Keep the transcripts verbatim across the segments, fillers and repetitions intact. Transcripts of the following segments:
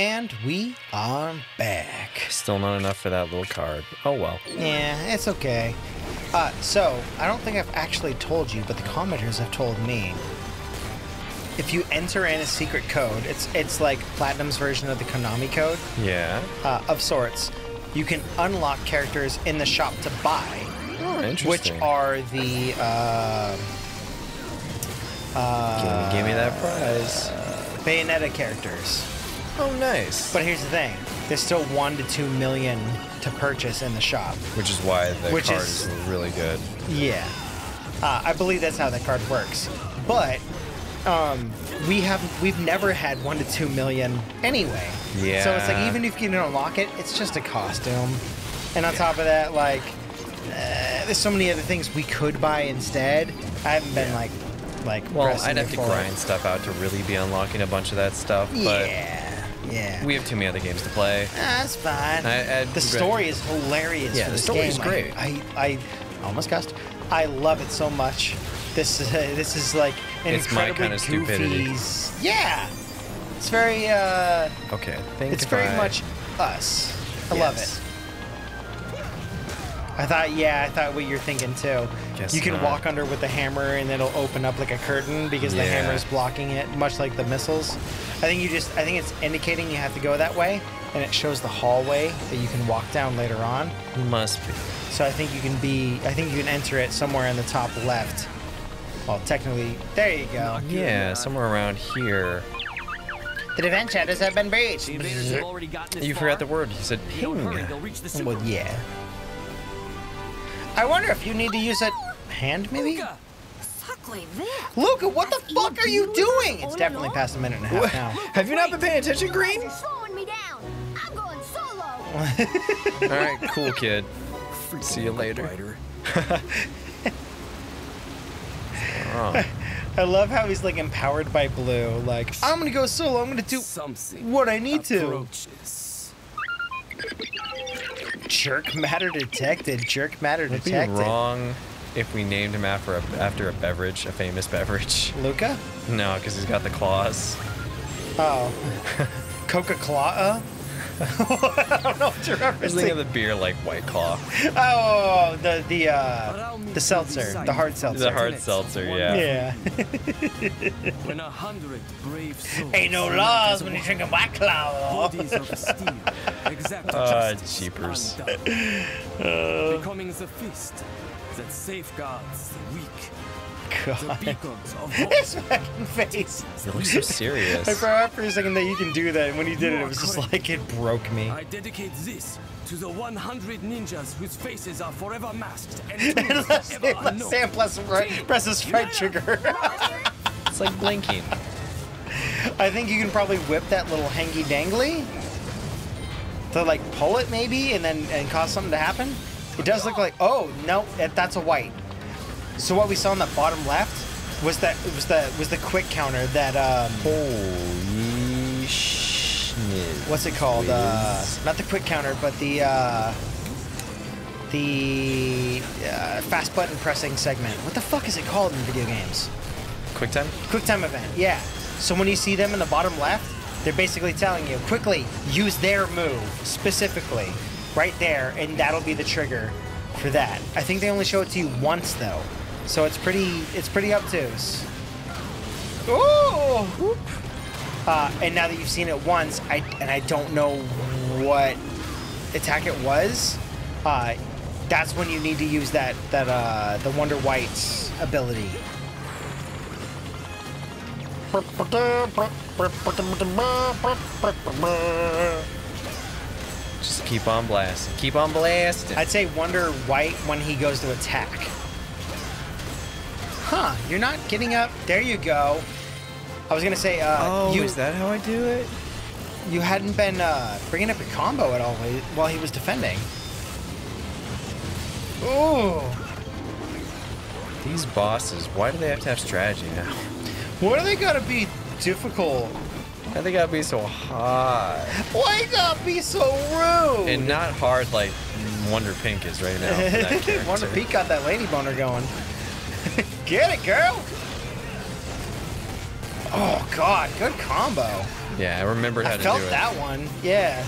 And we are back. Still not enough for that little card. Oh well. Yeah, it's okay. Uh, so, I don't think I've actually told you, but the commenters have told me. If you enter in a secret code, it's it's like Platinum's version of the Konami code. Yeah. Uh, of sorts. You can unlock characters in the shop to buy. Oh, interesting. Which are the... Uh, uh, give me that prize. Uh, Bayonetta characters. Oh, nice. But here's the thing. There's still one to two million to purchase in the shop. Which is why the which card is, is really good. Yeah. Uh, I believe that's how that card works. But... Um, we have we've never had one to two million anyway. Yeah. So it's like even if you don't unlock it, it's just a costume. And on yeah. top of that, like uh, there's so many other things we could buy instead. I haven't been yeah. like like. Well, I'd have to forward. grind stuff out to really be unlocking a bunch of that stuff. But yeah. Yeah. We have too many other games to play. That's fine. I, the story is hilarious. Yeah, for the story is great. I, I I almost cussed. I love it so much. This is uh, this is like an it's incredibly my kind of goofy, stupidity. Yeah, it's very uh. Okay, I think it's very I... much us. I yes. love it. I thought, yeah, I thought what you're thinking too. Guess you can not. walk under with the hammer and it'll open up like a curtain because yeah. the hammer is blocking it, much like the missiles. I think you just, I think it's indicating you have to go that way, and it shows the hallway that you can walk down later on. Must be. So I think you can be, I think you can enter it somewhere in the top left. Well, technically, there you go. Yeah, somewhere around here. The defense shadows have been breached. You forgot the word. You said ping. Well, yeah. I wonder if you need to use a hand, maybe? Luca, what the fuck are you doing? It's definitely past a minute and a half now. Have you not been paying attention, Green? I'm going solo. All right, cool, kid. See you later. Wrong. I love how he's like empowered by Blue. Like, I'm gonna go solo. I'm gonna do something what I need approaches. to. Jerk matter detected. Jerk matter It'd detected. Be wrong if we named him after a, after a beverage, a famous beverage. Luca? No, because he's got the claws. Oh, Coca-Cola. I don't know what you're referencing. I was thinking of the beer like White Claw. Oh, the the uh, the seltzer, the hard seltzer. The hard seltzer, yeah. Yeah. When a hundred brave souls ain't no laws when you're drinking White Claw. Bodies of steel, exact justice. Ah, jeepers. Becoming the feast that safeguards the weak. God. His fucking face. It looks so serious. I forgot for a second that you can do that, and when he did it, it was just like it broke me. I dedicate this to the one hundred ninjas whose faces are forever masked. And Sam plus right, presses right trigger. It's like blinking. I think you can probably whip that little hangy dangly to like pull it maybe, and then and cause something to happen. It does look like oh no, that, that's a white. So what we saw on the bottom left was that was the was the quick counter that um holy shit. What's it called? Uh, not the quick counter, but the uh, the uh, fast button pressing segment. What the fuck is it called in video games? Quick time. Quick time event. Yeah. So when you see them in the bottom left, they're basically telling you quickly use their move specifically right there, and that'll be the trigger for that. I think they only show it to you once though. So it's pretty, it's pretty obtuse. Ooh! Uh, and now that you've seen it once, I and I don't know what attack it was. Uh, that's when you need to use that that uh, the Wonder White's ability. Just keep on blasting. Keep on blasting. I'd say Wonder White when he goes to attack. Huh, you're not getting up. There you go. I was going to say... Uh, oh, you, is that how I do it? You hadn't been uh, bringing up your combo at all while he was defending. Ooh. These bosses, why do they have to have strategy now? Why do they got to be difficult? Why they gotta be so hard? Why gotta be so rude? And not hard like Wonder Pink is right now. Wonder Pink got that lady boner going. Get it, girl! Oh god, good combo. Yeah, I remembered how I to do it. I felt that one. Yeah.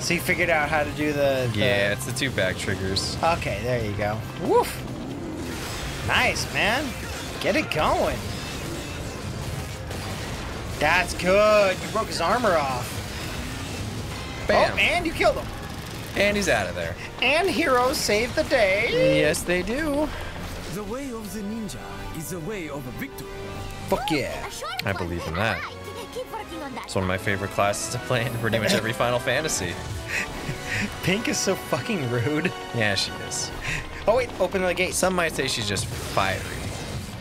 So you figured out how to do the, the... Yeah, it's the two back triggers. Okay, there you go. Woof. Nice, man. Get it going. That's good. You broke his armor off. Bam. Oh, and you killed him. And he's out of there. And heroes save the day. Yes, they do. The way of the ninja is the way of a victory. Fuck yeah. I believe in that. It's one of my favorite classes to play in pretty much every Final Fantasy. Pink is so fucking rude. Yeah, she is. Oh, wait. Open the gate. Some might say she's just fiery.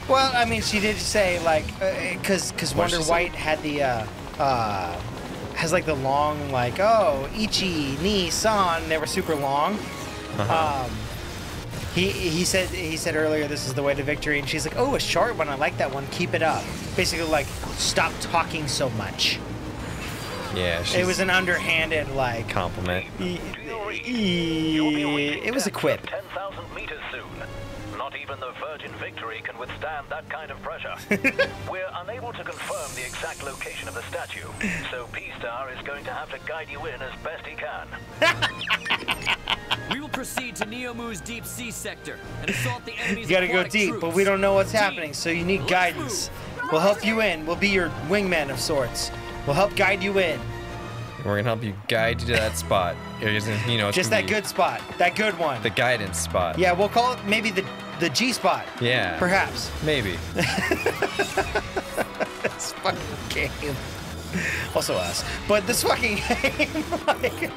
Well, I mean, she did say, like, because uh, because Wonder White say? had the, uh, uh, has, like, the long, like, oh, Ichi, Ni, San, they were super long. Uh-huh. Um, he he said he said earlier, this is the way to victory, and she's like, oh, a short one, I like that one, keep it up. Basically, like, stop talking so much. Yeah, she's... It was an underhanded, like... Compliment. E e it was a quip. ten thousand meters soon. Not even the Virgin Victory can withstand that kind of pressure. We're unable to confirm the exact location of the statue, so P-Star is going to have to guide you in as best he can. We will proceed to Neomu's deep sea sector and assault the enemy's. You gotta go deep, troops. But we don't know what's deep. happening, so you need Let's guidance. Move. We'll help you in. We'll be your wingman of sorts. We'll help guide you in. We're gonna help you guide you to that spot. You know, just that good spot, that good one. The guidance spot. Yeah, we'll call it maybe the. The G spot. Yeah. Perhaps. Maybe. This fucking game. Also us. But this fucking game. Like,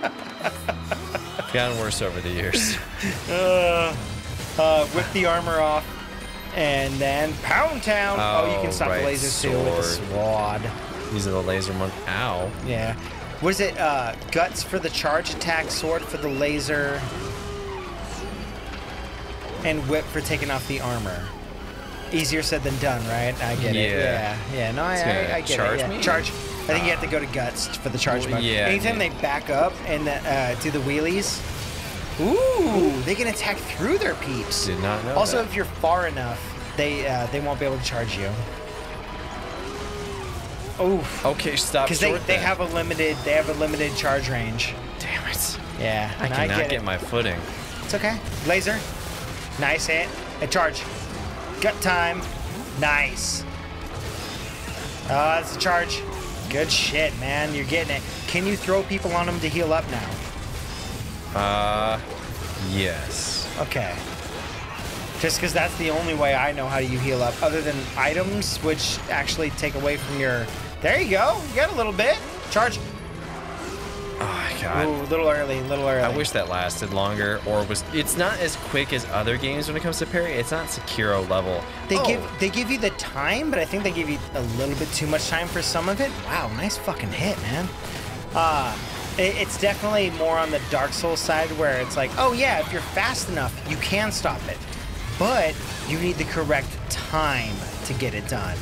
gotten worse over the years. Uh, uh, whip the armor off. And then pound town. Oh, oh you can stop right, the lasers too with the sword. These are the laser ones. Ow. Yeah. What is it? Uh, guts for the charge attack, sword for the laser. And whip for taking off the armor. Easier said than done, right? I get yeah. it. Yeah. Yeah. No, I, I, I get charge it. Yeah. Me? Charge. I think uh, you have to go to guts for the charge. Well, yeah. Anytime yeah. they back up and uh, do the wheelies, ooh, they can attack through their peeps. Did not know. Also, that. if you're far enough, they uh, they won't be able to charge you. Oh. Okay, stop. Because they then. they have a limited they have a limited charge range. Damn it. Yeah. I cannot I get, get my footing. It's okay. Laser. Nice hit. A charge. Gut time. Nice. Oh, that's a charge. Good shit, man. You're getting it. Can you throw people on them to heal up now? Uh, yes. Okay. Just because that's the only way I know how you heal up, other than items, which actually take away from your... There you go. You got a little bit. Charge. Oh my god. Ooh, a little early, a little early. I wish that lasted longer or was it's not as quick as other games when it comes to parry. It's not Sekiro level. They oh. give they give you the time, but I think they give you a little bit too much time for some of it. Wow, nice fucking hit, man. Uh it, it's definitely more on the Dark Souls side where it's like, oh yeah, if you're fast enough, you can stop it. But you need the correct time to get it done.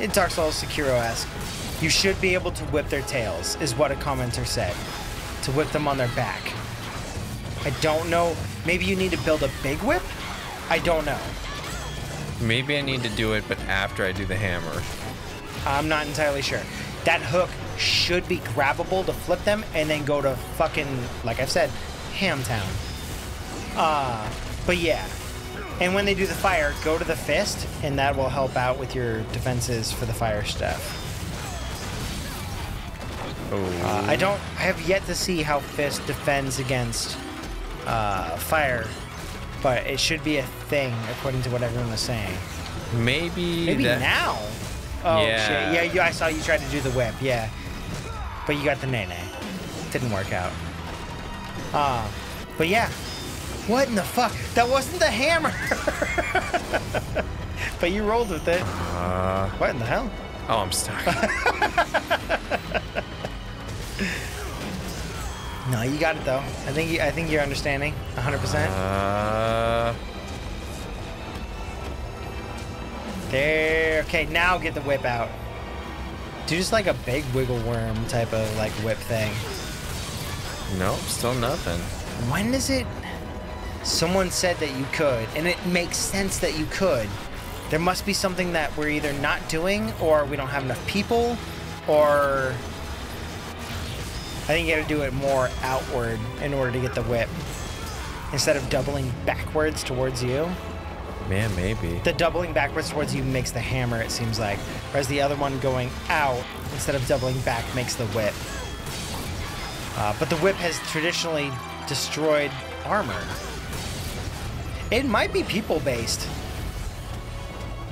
In Dark Souls, Sekiro-esque. You should be able to whip their tails, is what a commenter said. To whip them on their back. I don't know. Maybe you need to build a big whip? I don't know. Maybe I need to do it, but after I do the hammer. I'm not entirely sure. That hook should be grabbable to flip them and then go to fucking, like I've said, ham town. Uh, but yeah. And when they do the fire, go to the fist, and that will help out with your defenses for the fire stuff. Uh, I don't. I have yet to see how Fist defends against uh, fire, but it should be a thing according to what everyone was saying. Maybe. Maybe that... now. Oh yeah. shit! Yeah, you, I saw you try to do the whip. Yeah, but you got the nene. Didn't work out. Uh, but yeah. What in the fuck? That wasn't the hammer. But you rolled with it. Uh... What in the hell? Oh, I'm stuck. No, you got it though. I think you, I think you're understanding one hundred percent. Uh... There. Okay, now get the whip out. Do just like a big wiggle worm type of like whip thing. Nope, still nothing. When is it? Someone said that you could, and it makes sense that you could. There must be something that we're either not doing, or we don't have enough people, Or I think you gotta do it more outward in order to get the whip. Instead of doubling backwards towards you. Man, maybe. The doubling backwards towards you makes the hammer, it seems like. Whereas the other one going out instead of doubling back makes the whip. Uh, but the whip has traditionally destroyed armor. It might be people-based.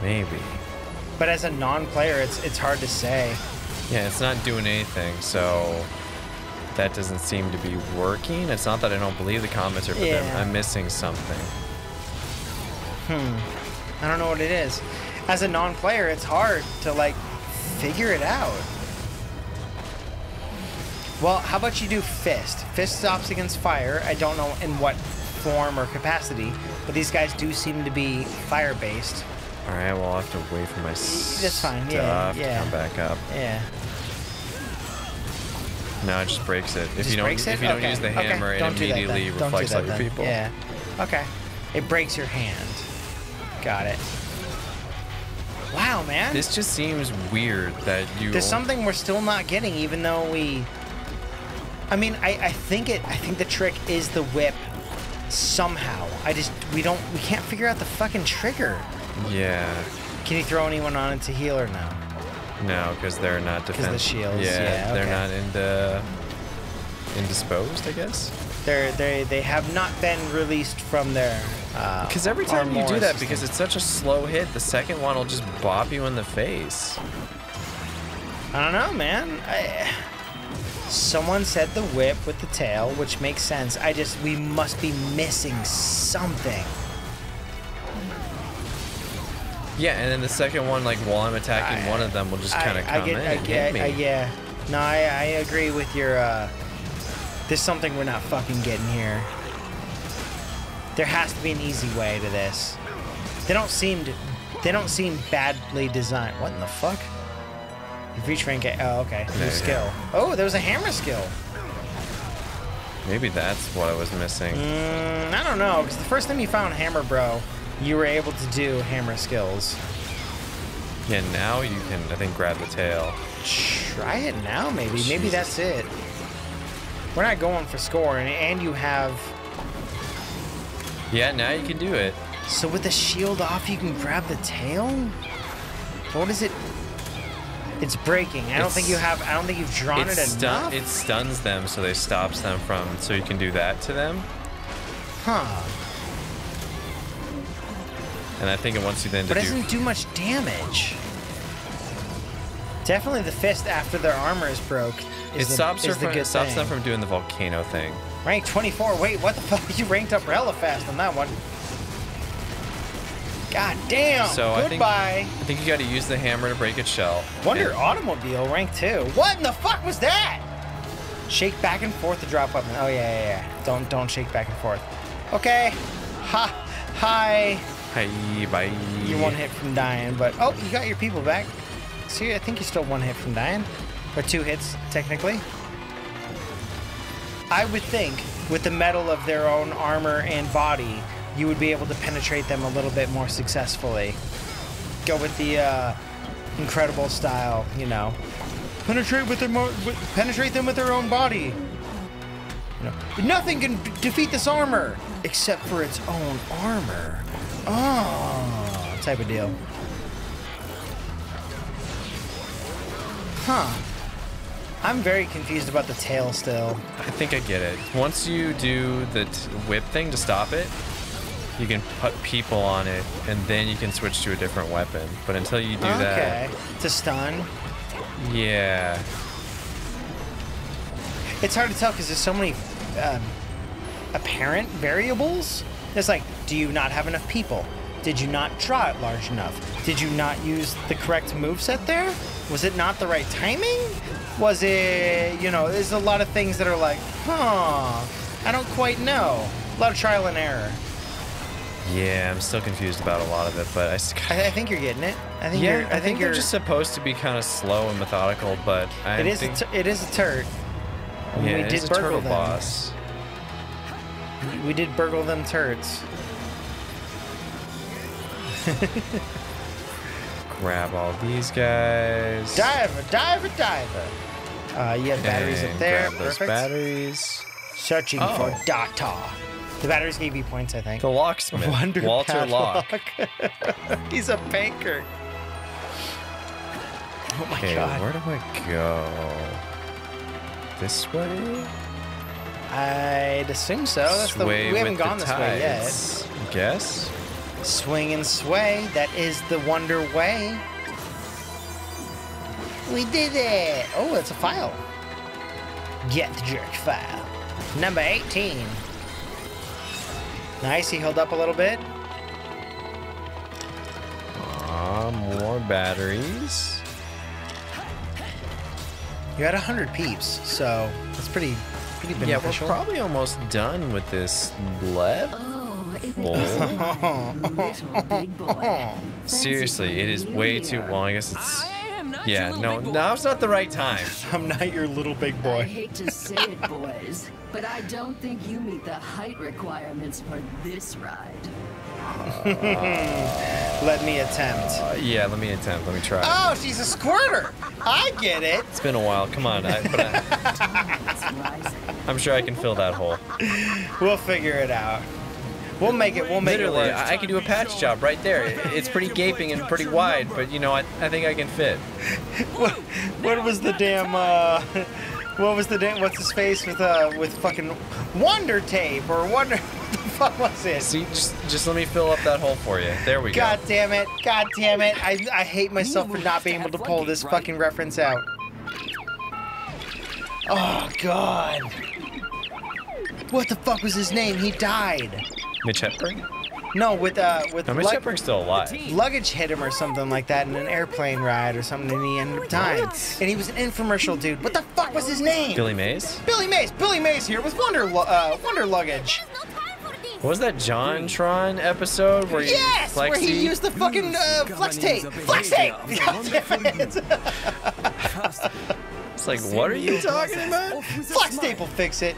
Maybe. But as a non-player, it's it's hard to say. Yeah, it's not doing anything, so that doesn't seem to be working. It's not that I don't believe the commenter, but yeah. I'm missing something. Hmm. I don't know what it is. As a non-player, it's hard to, like, figure it out. Well, how about you do fist? Fist stops against fire. I don't know in what form or capacity, but these guys do seem to be fire-based. All right, well, I'll have to wait for my That's fine. Yeah, yeah. to come back up. Yeah. No, it just breaks it. If just you don't, if you okay. don't use the hammer, okay. it don't immediately do reflects do other then. people. Yeah. Okay. It breaks your hand. Got it. Wow, man. This just seems weird that you. There's something we're still not getting, even though we. I mean, I I think it. I think the trick is the whip. Somehow, I just we don't we can't figure out the fucking trigger. Yeah. Can you throw anyone on into heal or no? No, because they're not defensive. Because the shields. Yeah, yeah okay. they're not in the indisposed, I guess. They're they they have not been released from their. Because uh, every time you do that, system. because it's such a slow hit, the second one will just bop you in the face. I don't know, man. I, someone said the whip with the tail, which makes sense. I just we must be missing something. Yeah, and then the second one, like while I'm attacking I, one of them, will just kind of come I get, in I and get, hit me. I, yeah, no, I, I agree with your. Uh, there's something we're not fucking getting here. There has to be an easy way to this. They don't seem, to, they don't seem badly designed. What in the fuck? You've reached rank A. Oh, okay. New skill. Oh, there was a hammer skill. Maybe that's what I was missing. Mm, I don't know, because the first time you found hammer, bro. You were able to do hammer skills. Yeah, now you can, I think, grab the tail. Try it now, maybe. Jesus. Maybe that's it. We're not going for score, and, and you have... Yeah, now you can do it. So with the shield off, you can grab the tail? What is it? It's breaking. I don't it's, think you have, I don't think you've drawn it, it enough. It stuns them, so they stops them from, so you can do that to them. Huh. And I think it wants you then to do... But it doesn't do much damage. Definitely the fist after their armor is broke is the good thing. It stops them from doing the volcano thing. Rank twenty-four. Wait, what the fuck? You ranked up hella fast on that one. God damn. So goodbye. I think, I think you got to use the hammer to break its shell. Wonder and Automobile, rank two. What in the fuck was that? Shake back and forth to drop weapon. Oh, yeah, yeah, yeah. Don't, don't shake back and forth. Okay. Ha. Hi. Hey, bye. You're one hit from dying, but oh, you got your people back. See, I think you're still one hit from dying, or two hits technically. I would think with the metal of their own armor and body, you would be able to penetrate them a little bit more successfully. Go with the uh, incredible style, you know. Penetrate with their mo with, penetrate them with their own body. You know, nothing can defeat this armor except for its own armor. Oh, type of deal. Huh. I'm very confused about the tail still. I think I get it. Once you do the whip thing to stop it, you can put people on it, and then you can switch to a different weapon. But until you do okay. that... Okay. To stun? Yeah. It's hard to tell because there's so many um, apparent variables. It's like, do you not have enough people? Did you not draw it large enough? Did you not use the correct moveset there? Was it not the right timing? Was it, you know, there's a lot of things that are like, huh, I don't quite know. A lot of trial and error. Yeah, I'm still confused about a lot of it, but I... I, I think you're getting it. I think yeah, you're... I, I think, think you're just supposed to be kind of slow and methodical, but I it is think... A it is a turd. Yeah, we it did is a turtle them. boss. We did burgle them turds. grab all these guys. Diver, diver, diver. Uh, you have batteries and up there. Grab those batteries. Searching oh. for data. The batteries gave you points, I think. The locksmith, Wonder Walter Locke. He's a banker. Oh my okay, god. Where do I go? This way? I'd assume so. That's the way we haven't gone this way yet. Guess? Swing and sway. That is the Wonder Way. We did it. Oh, it's a file. Get the jerk file. Number eighteen. Nice. He held up a little bit. Ah, more batteries. You're at one hundred peeps, so that's pretty, pretty beneficial. Yeah, we're probably almost done with this level. Oh. Seriously, it is way too long. I guess it's. Yeah, no, now's not the right time. I'm not your little big boy. I hate to say it, boys, but I don't think you meet the height requirements for this ride. Let me attempt. Uh, yeah, let me attempt. Let me try. Oh, she's a squirter. I get it. It's been a while. Come on. I, but I, I'm sure I can fill that hole. We'll figure it out. We'll make it. We'll make Literally, it. Literally, I, I can do a patch job right there. It, it's pretty gaping and pretty wide, but you know, I, I think I can fit. what, what was the damn? Uh, what was the damn? What's his face with uh with fucking Wonder Tape or Wonder? What the fuck was it? See, just just let me fill up that hole for you. There we go. God damn it! God damn it! I I hate myself for not being able to pull this fucking reference out. Oh god! What the fuck was his name? He died. Mitch Hepburn? No, with uh, with no, Mitch Hepburn's still alive. Luggage hit him or something like that in an airplane ride or something, and he ended up dying. What? And he was an infomercial dude. What the fuck was his name? Billy Mays. Billy Mays. Billy Mays here with Wonder uh, Wonder Luggage. What was that JonTron episode where he yes, where he used the fucking uh, Flex Tape. Flex Tape. It's like, what are you talking about? Flex Tape will fix it.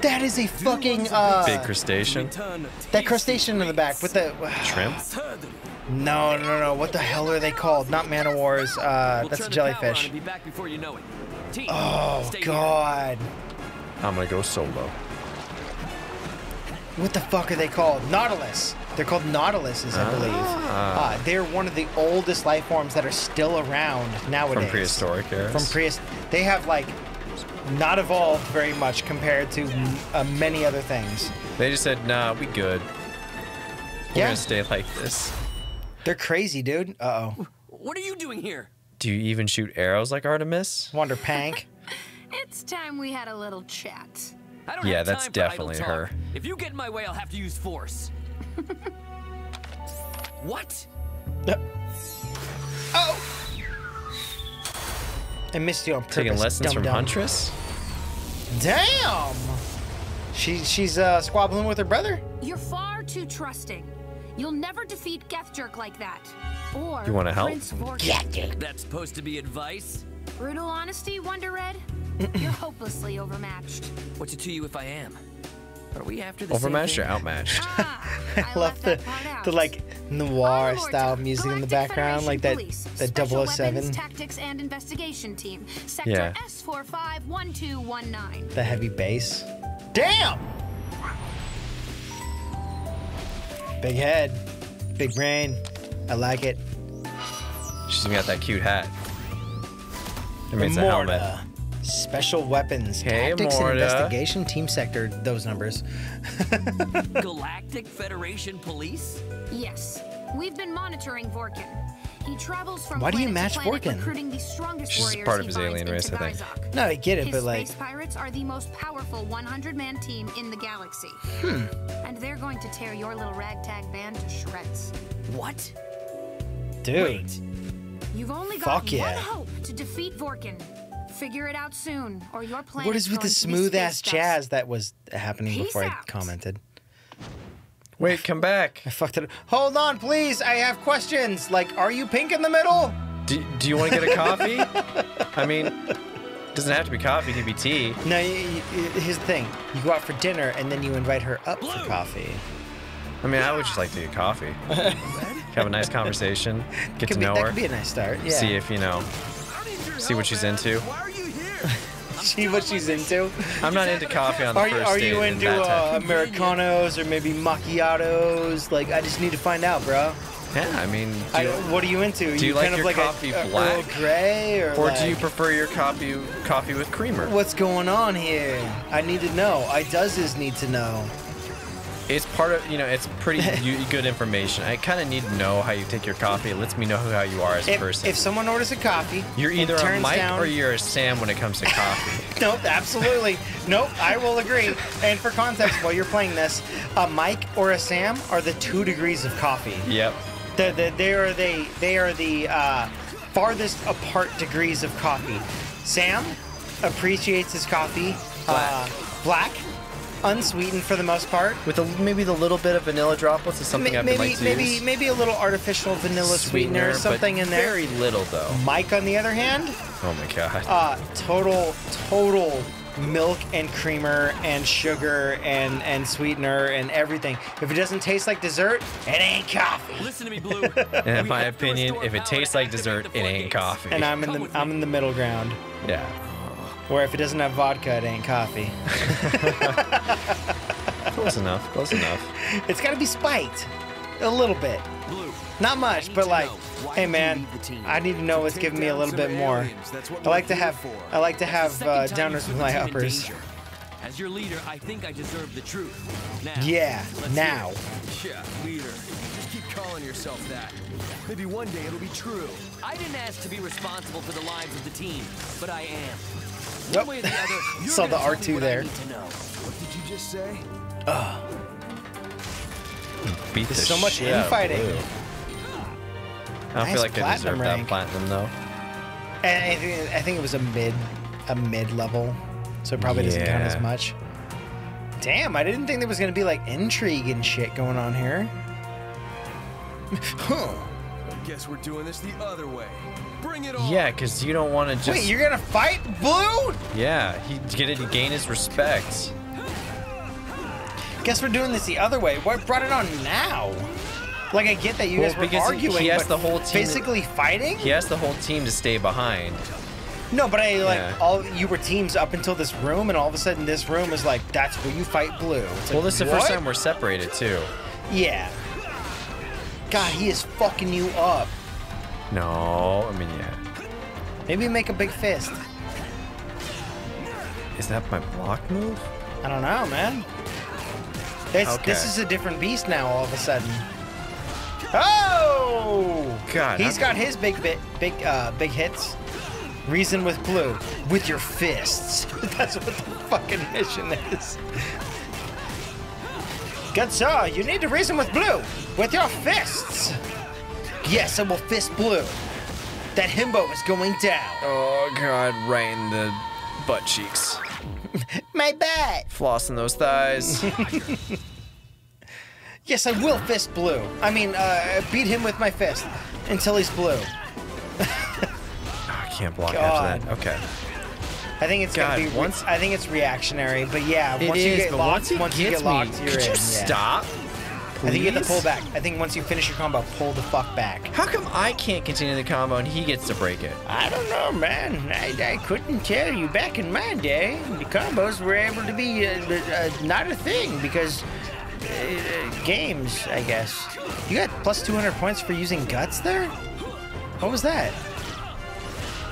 That is a fucking uh, big crustacean. That crustacean in the back with the uh, shrimp. No, no, no. What the hell are they called? Not manowars. Uh, that's a jellyfish. Oh god. I'm gonna go solo. What the fuck are they called? Nautilus. They're called Nautiluses, I believe. Ah. Uh, they're one of the oldest life forms that are still around nowadays. From prehistoric eras. From prehist. They have like. Not evolved very much compared to uh, many other things. They just said, nah, we good. We're yeah. gonna stay like this. They're crazy, dude. Uh-oh. What are you doing here? Do you even shoot arrows like Artemis? Wonder Pank. It's time we had a little chat. I don't yeah, that's definitely her. If you get in my way, I'll have to use force. What? Uh oh! I missed you on purpose. Taking lessons dumb, from dumb. Huntress? Damn! She, she's uh, squabbling with her brother? You're far too trusting. You'll never defeat Gethjerk like that. Or you want to help? Gethjerk. That's supposed to be advice? Brutal honesty, Wonder Red? You're hopelessly overmatched. What's it to you if I am? Are we after the overmatched or outmatched? Ah, I, I love the, the like noir style music Galactic in the background, Federation like that police, that double oh seven. Weapons, tactics and investigation team. Sector yeah. S four five one two one nine. The heavy bass. Damn. Big head, big brain. I like it. She's even got that cute hat. I mean, it's a helmet. Special weapons, hey, tactics, Morda. And investigation team sector. Those numbers. Galactic Federation Police. Yes, we've been monitoring Vorken. He travels from. Why do you match Vorken? Recruiting the strongest She's warriors part of his alien race, I think. No, I get it, his but like. Space pirates are the most powerful one hundred man team in the galaxy. Hmm. And they're going to tear your little ragtag band to shreds. What? Dude. Wait. You've only got Fuck one yeah. hope to defeat Vorken. Figure it out soon, or your plan. What is with the smooth ass jazz that was happening Peace before out. I commented? Wait, come back. I fucked it up. Hold on, please. I have questions. Like, are you pink in the middle? Do, do you want to get a coffee? I mean, it doesn't have to be coffee, it can be tea. No, you, you, here's the thing. You go out for dinner and then you invite her up Blue. For coffee. I mean, yeah. I would just like to get coffee. Can have a nice conversation, get to know her. That could be a nice start, yeah. See if, you know, see what she's into. See what she's into? I'm not into coffee on the first date. Are you into uh, Americanos or maybe macchiatos? Like, I just need to find out, bro. Yeah, I mean, do I, you, what are you into? Do you, you like kind your of like coffee a, black, a gray, or, or like, do you prefer your coffee coffee with creamer? What's going on here? I need to know. I does need to know. It's part of, you know, it's pretty good information. I kind of need to know how you take your coffee. It lets me know who, how you are as a if, person. If someone orders a coffee, you're either a Mike down. or you're a Sam when it comes to coffee. Nope, absolutely. Nope, I will agree. And for context, while you're playing this, a Mike or a Sam are the two degrees of coffee. Yep. The, the, they are the, they are the uh, farthest apart degrees of coffee. Sam appreciates his coffee black, uh, black unsweetened for the most part, with a, maybe the little bit of vanilla droplets is something M I've maybe been like to maybe use. maybe a little artificial vanilla sweetener, sweetener or something in there. Very little though. Mike, on the other hand, oh my god, uh, total total milk and creamer and sugar and and sweetener and everything. If it doesn't taste like dessert, it ain't coffee. Listen to me, Blue. And in my opinion, if it tastes like dessert, it ain't coffee. And I'm in the I'm in the middle ground. Yeah. Or if it doesn't have vodka, it ain't coffee. Close enough. Close enough. It's got to be spiked a little bit. Blue. Not much, but like, hey man, I need to know what's giving me a little bit more. I like to have, I like to have uh, downers with my uppers. As your leader, I think I deserve the truth. Yeah, now. Yeah, leader. Keep calling yourself that. Maybe one day it'll be true. I didn't ask to be responsible for the lives of the team, but I am. Nope. One way or the other, saw the R two there. What did you just say? Uh, beat the so shit much infighting. Out, I don't nice feel like I deserve that platinum though. And I think, I think it was a mid, a mid level, so it probably yeah. doesn't count as much. Damn, I didn't think there was gonna be like intrigue and shit going on here. Huh. I guess we're doing this the other way. Bring it on. Yeah, because you don't want to just... Wait, you're going to fight Blue? Yeah, he get it, gain his respect. Guess we're doing this the other way. Why brought it on now? Like, I get that you well, guys were arguing, he asked but the whole team basically fighting? He asked the whole team to stay behind. No, but I, like, yeah. all you were teams up until this room, and all of a sudden this room is like, that's where you fight Blue. It's well, like, this is the what? first time we're separated, too. Yeah. God, he is fucking you up. No, I mean, yeah. Maybe make a big fist. Is that my block move? I don't know, man. This, okay. this is a different beast now all of a sudden. Oh! God. He's I'm... got his big bit, big, uh, big hits. Reason with Blue. With your fists. That's what the fucking mission is. Good sir, you need to reason with Blue. With your fists. Yes, I will fist Blue. That himbo is going down. Oh, God, right in the butt cheeks. My butt. Flossing those thighs. Yes, I will fist Blue. I mean, uh, beat him with my fist until he's blue. I can't block God. after that. Okay. I think it's God, gonna be once. I think it's reactionary, but yeah, once you get locked, once you get locked, you're in. Could you stop? Please? I think you have to pull back. I think once you finish your combo, pull the fuck back. How come I can't continue the combo and he gets to break it? I don't know, man. I, I couldn't tell you. Back in my day, the combos were able to be uh, uh, not a thing because uh, games, I guess. You got plus two hundred points for using guts there? What was that?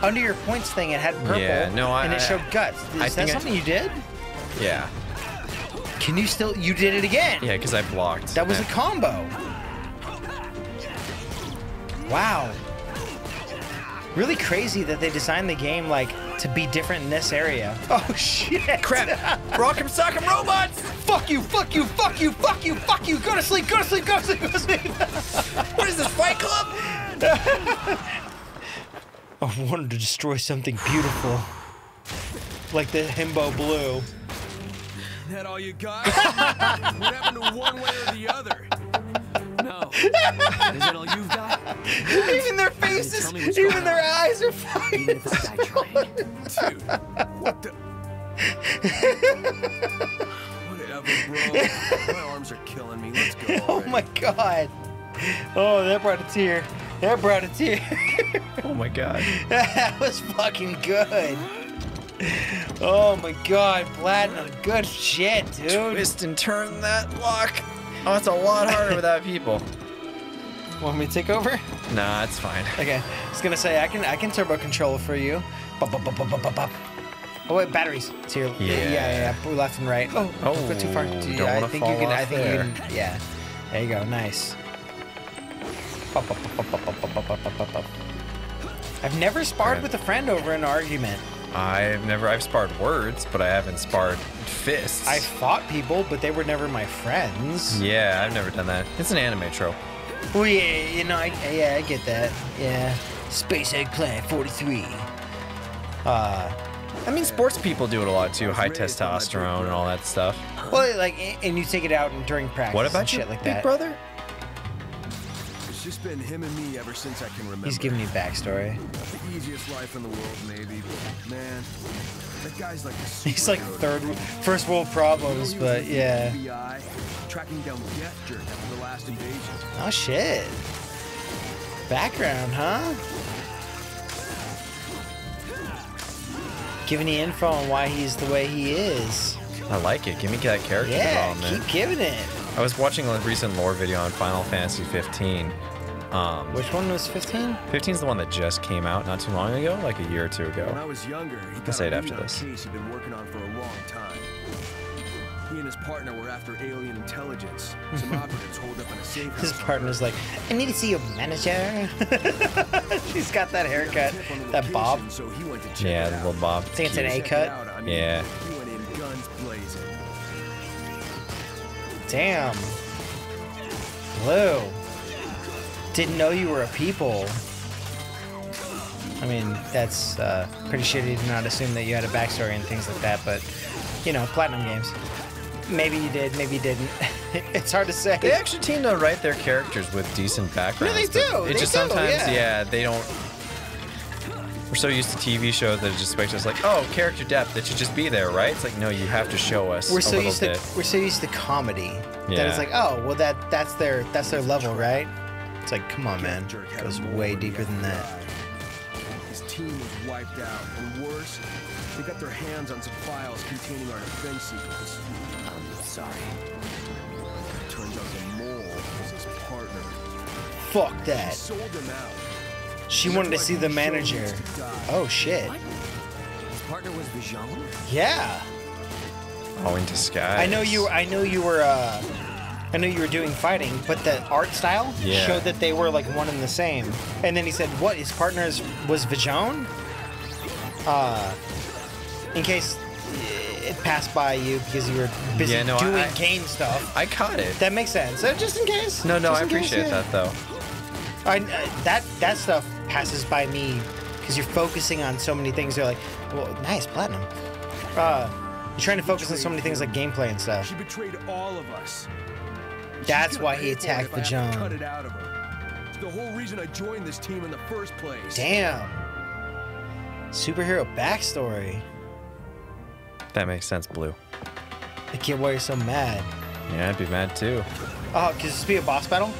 Under your points thing, it had purple, yeah, no, I, and it showed guts. Is I that think something I... you did? Yeah. Can you still? You did it again. Yeah, because I blocked. That was yeah. a combo. Wow. Really crazy that they designed the game like to be different in this area. Oh shit! Crap! Rock'em sock'em robots! Fuck you! Fuck you! Fuck you! Fuck you! Fuck you! Go to sleep! Go to sleep! Go to sleep! Go to sleep! What is this, Fight Club? I wanted to destroy something beautiful, like the himbo Blue. That all you got? What happened to one way or the other? No. Is that all you've got? Even their faces, even their on. eyes are fucking. Dude, what the? Whatever, bro. My arms are killing me. Let's go. Already. Oh my god. Oh, that brought a tear. That brought a tear. Oh my god. That was fucking good. Oh my god, Platinum. Good shit, dude. Twist and turn that lock. Oh, it's a lot harder without people. Want me to take over? Nah, it's fine. Okay. I was gonna say I can I can turbo control for you. Bop, bop, bop, bop, bop, bop. Oh wait, batteries. It's here. Yeah, yeah, yeah. Left and right. Oh, oh don't go too far. Dude, don't I think fall you can. I think there. you can. Yeah. There you go. Nice. Bop, bop, bop, bop, bop, bop, bop, bop, bop. I've never sparred right. with a friend over an argument. I've never. I've sparred words, but I haven't sparred fists. I fought people, but they were never my friends. Yeah, I've never done that. It's an anime trope. Oh yeah, you know, I, yeah, I get that. Yeah. Space Eggplant forty-three. Uh, I mean, sports people do it a lot too. High testosterone and all that stuff. Well, like, and you take it out during practice. What about and shit your like big that? brother? It's just been him and me ever since I can remember. He's giving you backstory. The easiest life in the world, maybe, but man, that guy's like. A He's like third, first world problems, but yeah. Tracking down after the last invasion. Oh shit. Background, huh? Giving you info on why he's the way he is. I like it. Give me that character yeah, development. Yeah, keep giving it. I was watching a recent lore video on Final Fantasy fifteen. Um, Which one was fifteen? fifteen is the one that just came out not too long ago, like a year or two ago. When I was younger, he got a new case he'd been working on for a long time. He and his partner were after alien intelligence. Some operatives hold up on a safe house. His partner's like, I need to see your manager. She's got that haircut, that bob. Yeah, the little bob. I think it's an A cut. Yeah. Damn. Blue. Didn't know you were a people. I mean, that's uh, pretty shitty to not assume that you had a backstory and things like that, but, you know, Platinum Games. Maybe you did, maybe you didn't. It's hard to say. They actually seem to write their characters with decent backgrounds. Yeah, they do. It they just do, sometimes, yeah. yeah, they don't. We're so used to T V shows that it just makes us like, oh, character depth. It should just be there, right? It's like, no, you have to show us we're a so little used bit. To, we're so used to comedy yeah. that it's like, oh, well, that that's their that's their level, right? It's like, come on, man. It goes way deeper than that. His team was wiped out, and worse, they got their hands on some files containing our defense secrets. Sorry. Turns out the mole was his partner. Fuck that. She sold him out. She wanted to see the manager. Oh shit. What? His partner was Bijan? Yeah. Oh, in disguise. I know you. I know you were. Uh, I know you were doing fighting, but the art style yeah. showed that they were like one and the same. And then he said, "What? His partner was Bijan?" Uh, in case. It passed by you because you were busy yeah, no, doing I, game stuff. I caught it. That makes sense. Uh, just in case. No, no, I appreciate case, yeah. that though. I uh, that that stuff passes by me because you're focusing on so many things. They're like, well, nice Platinum. Uh, you're trying to focus on so many things like gameplay and stuff. She betrayed all of us. That's why he attacked the John. Cut it out of her. It's the whole reason I joined this team in the first place. Damn. Superhero backstory. That makes sense, Blue. I get why you're so mad. Yeah, I'd be mad too. Oh, could this be a boss battle?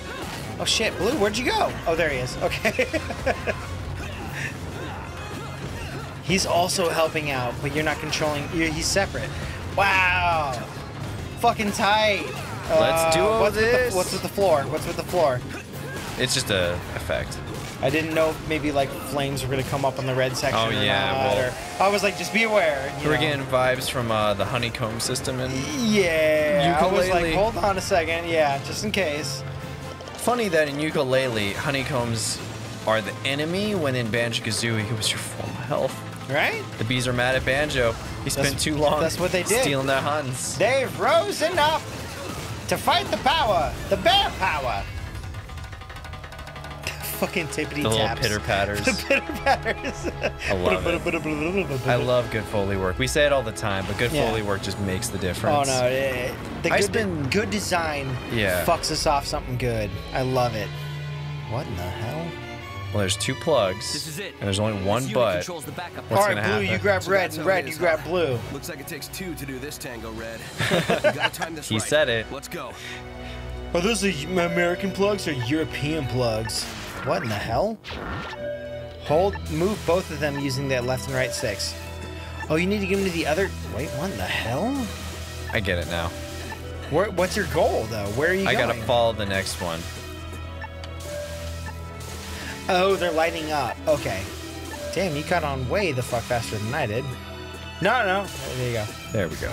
Oh shit, Blue, where'd you go? Oh, there he is. Okay. He's also helping out, but you're not controlling. You're, he's separate. Wow. Fucking tight. Let's uh, do all what's this. With the, what's with the floor? What's with the floor? It's just a effect. I didn't know if maybe like flames were gonna come up on the red section. Oh or yeah, not, well, or, I was like, just be aware. You we're know. getting vibes from uh, the honeycomb system and yeah. Yooka-Laylee. I was like, hold on a second, yeah, just in case. Funny that in Yooka-Laylee, honeycombs are the enemy. When in Banjo-Kazooie, it was your full health. Right? The bees are mad at Banjo. He spent that's, too long. That's what they did. Stealing their huns. They've risen up to fight the power, the bear power. Fucking tippity the taps. Little pitter patters. The pitter patters. I love it. I love good Foley work. We say it all the time, but good yeah. Foley work just makes the difference. Oh no, it, the good, spend, good design yeah. fucks us off something good. I love it. What in the hell? Well, there's two plugs. This is it. And there's only one butt. All right, Blue, happen? you grab red, so and red, you grab blue. Looks like it takes two to do this tango, red. You gotta time this he right. said it. Let's go. Are those American plugs or European plugs? What in the hell? Hold, move both of them using their left and right sticks. Oh, you need to give them to the other. Wait, what in the hell? I get it now. Where, what's your goal though? Where are you I going? I gotta follow the next one. Oh, they're lighting up. Okay. Damn, you caught on way the fuck faster than I did. No, no. There you go. There we go.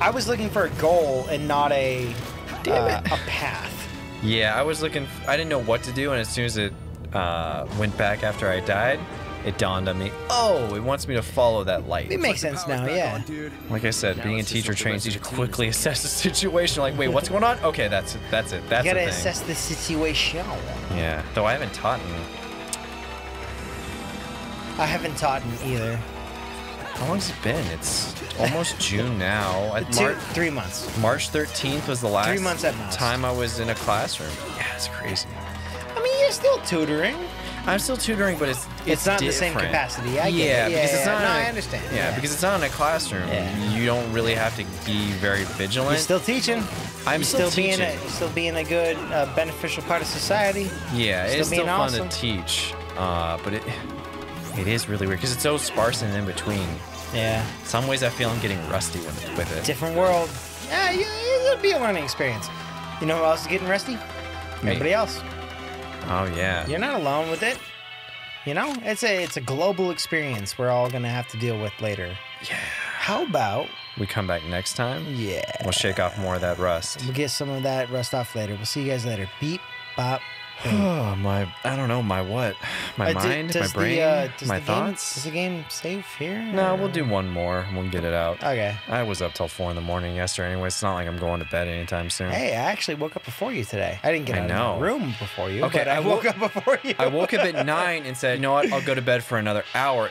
I was looking for a goal and not a Damn uh, it. a path. Yeah, I was looking. F I didn't know what to do, and as soon as it uh, went back after I died, it dawned on me. Oh, it wants me to follow that light. It makes sense now, yeah. Like I said, being a teacher trains you to quickly assess the situation. Like, wait, what's going on? Okay, that's it. That's it. That's the thing. You gotta assess the situation. Yeah. Though I haven't taught in. I haven't taught in either. How long's it been? It's almost June now. Two, three months. March thirteenth was the last three months at most. time I was in a classroom. Yeah, it's crazy. I mean, you're still tutoring. I'm still tutoring, but it's it's, it's not different. The same capacity. I yeah, get it. Yeah, because yeah, it's not. No, a, I understand. Yeah, yeah, because it's not in a classroom. Yeah. You don't really have to be very vigilant. You're still teaching. I'm you're still, still teaching. Being a, still being a good, uh, beneficial part of society. Yeah, it's still, still fun awesome. to teach, uh, but it. It is really weird because it's so sparse and in between. Yeah. Some ways I feel I'm getting rusty with, with it. Different world. Yeah, it'll be a learning experience. You know who else is getting rusty? Me. Everybody else. Oh yeah. You're not alone with it. You know, it's a it's a global experience we're all gonna have to deal with later. Yeah. How about we come back next time? Yeah. We'll shake off more of that rust. We'll get some of that rust off later. We'll see you guys later. Beep, bop. Oh my! I don't know my what, my uh, mind, my brain, the, uh, my thoughts. Game, does the game save here? No, or? We'll do one more and we'll get it out. Okay. I was up till four in the morning yesterday, anyway. It's not like I'm going to bed anytime soon. Hey, I actually woke up before you today. I didn't get I out know. of my room before you. Okay, but I, I woke, woke up before you. I woke up at nine and said, "You know what? I'll go to bed for another hour."